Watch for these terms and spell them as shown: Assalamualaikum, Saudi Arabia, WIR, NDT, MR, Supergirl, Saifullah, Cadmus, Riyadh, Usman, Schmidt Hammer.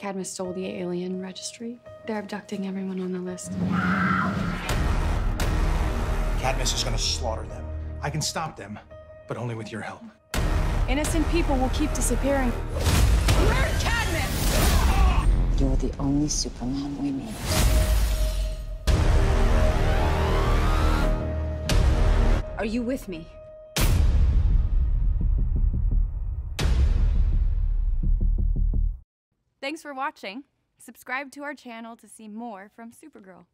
Cadmus stole the alien registry. They're abducting everyone on the list. Cadmus is gonna slaughter them. I can stop them, but only with your help. Innocent people will keep disappearing. Where's Cadmus? You're the only Superman we need. Are you with me? Thanks for watching. Subscribe to our channel to see more from Supergirl.